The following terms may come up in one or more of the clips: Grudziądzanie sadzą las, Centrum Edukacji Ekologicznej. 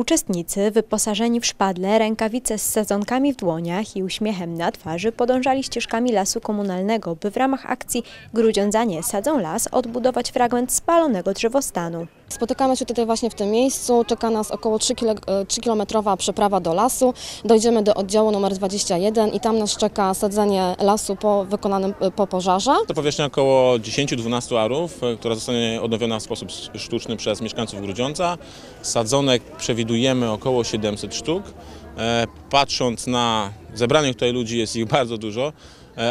Uczestnicy, wyposażeni w szpadle, rękawice z sadzonkami w dłoniach i uśmiechem na twarzy, podążali ścieżkami lasu komunalnego, by w ramach akcji Grudziądzanie sadzą las odbudować fragment spalonego drzewostanu. Spotykamy się tutaj właśnie w tym miejscu, czeka nas około 3-kilometrowa przeprawa do lasu. Dojdziemy do oddziału numer 21 i tam nas czeka sadzenie lasu po pożarze. To powierzchnia około 10-12 arów, która zostanie odnowiona w sposób sztuczny przez mieszkańców Grudziądza. Sadzonek przewidujemy około 700 sztuk. Patrząc na zebranych tutaj ludzi, jest ich bardzo dużo.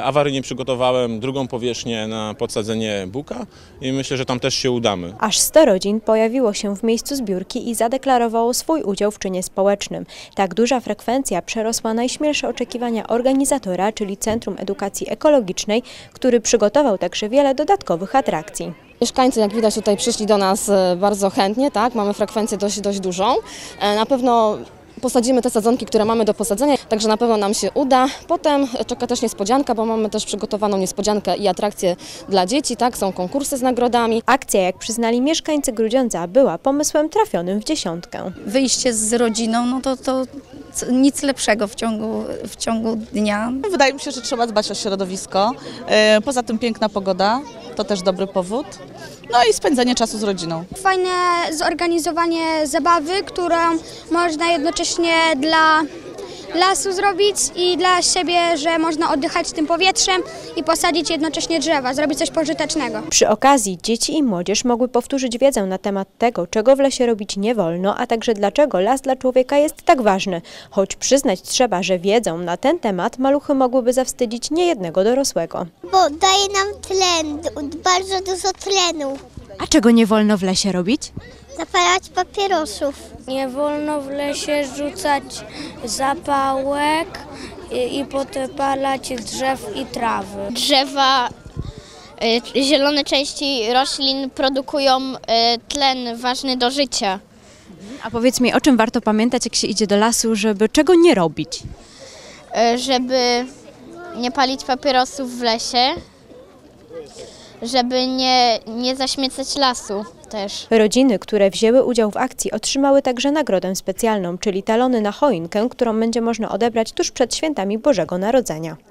Awaryjnie przygotowałem drugą powierzchnię na podsadzenie buka i myślę, że tam też się udamy. Aż 100 rodzin pojawiło się w miejscu zbiórki i zadeklarowało swój udział w czynie społecznym. Tak duża frekwencja przerosła najśmielsze oczekiwania organizatora, czyli Centrum Edukacji Ekologicznej, który przygotował także wiele dodatkowych atrakcji. Mieszkańcy, jak widać, tutaj przyszli do nas bardzo chętnie, tak? Mamy frekwencję dość dużą. Na pewno posadzimy te sadzonki, które mamy do posadzenia, także na pewno nam się uda. Potem czeka też niespodzianka, bo mamy też przygotowaną niespodziankę i atrakcję dla dzieci, tak? Są konkursy z nagrodami. Akcja, jak przyznali mieszkańcy Grudziądza, była pomysłem trafionym w dziesiątkę. Wyjście z rodziną, no to nic lepszego w ciągu dnia. Wydaje mi się, że trzeba dbać o środowisko, poza tym piękna pogoda. To też dobry powód. No i spędzenie czasu z rodziną. Fajne zorganizowanie zabawy, którą można jednocześnie dla lasu zrobić i dla siebie, że można oddychać tym powietrzem i posadzić jednocześnie drzewa, zrobić coś pożytecznego. Przy okazji dzieci i młodzież mogły powtórzyć wiedzę na temat tego, czego w lesie robić nie wolno, a także dlaczego las dla człowieka jest tak ważny. Choć przyznać trzeba, że wiedzą na ten temat maluchy mogłyby zawstydzić niejednego dorosłego. Bo daje nam tlen, bardzo dużo tlenu. A czego nie wolno w lesie robić? Zapalać papierosów. Nie wolno w lesie rzucać zapałek i podpalać drzew i trawy. Drzewa, zielone części roślin produkują tlen ważny do życia. A powiedz mi, o czym warto pamiętać, jak się idzie do lasu, żeby czego nie robić? Żeby nie palić papierosów w lesie. Żeby nie zaśmiecać lasu też. Rodziny, które wzięły udział w akcji, otrzymały także nagrodę specjalną, czyli talony na choinkę, którą będzie można odebrać tuż przed świętami Bożego Narodzenia.